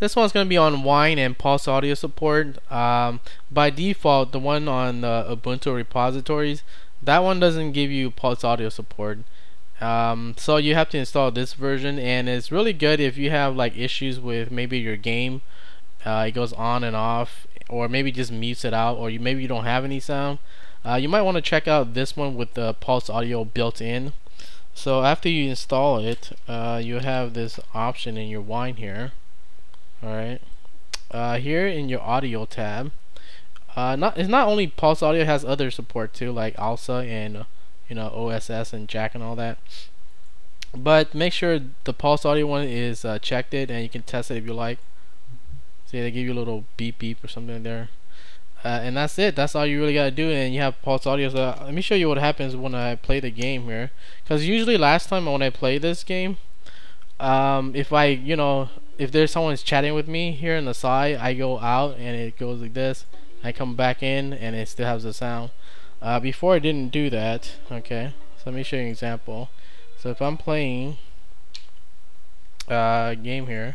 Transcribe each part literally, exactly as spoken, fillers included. This one's going to be on Wine and PulseAudio support. Um, by default, the one on the Ubuntu repositories, that one doesn't give you PulseAudio support. Um, so you have to install this version, and it's really good if you have like issues with maybe your game. Uh, it goes on and off, or maybe just mutes it out, or you maybe you don't have any sound. Uh, you might want to check out this one with the PulseAudio built in. So after you install it, uh, you have this option in your Wine here. Alright, uh, here in your audio tab, uh, not it's not only PulseAudio, it has other support too, like ALSA and you know O S S and Jack and all that. But make sure the PulseAudio one is uh, checked it, and you can test it if you like. See, they give you a little beep beep or something there, uh, and that's it. That's all you really gotta do, and you have PulseAudio. So let me show you what happens when I play the game here, because usually last time when I played this game, um, if I you know. if there's someone's chatting with me here on the side, I go out and it goes like this. I come back in and it still has the sound. Uh, before I didn't do that. Okay, so let me show you an example. So if I'm playing a uh, game here,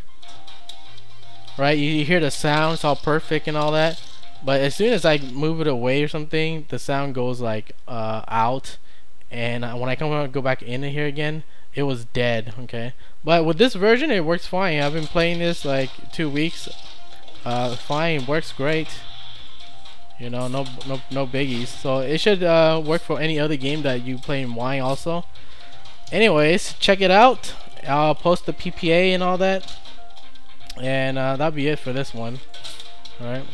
right, you, you hear the sound, it's all perfect and all that, but as soon as I move it away or something, the sound goes like uh, out, and when I come out, go back in here again, it was dead. Okay, but with this version it works fine. I've been playing this like two weeks, uh, fine, works great, you know, no no, no biggies. So it should uh, work for any other game that you play in Wine also. Anyways, check it out. I'll post the P P A and all that, and uh, that'll be it for this one. Alright.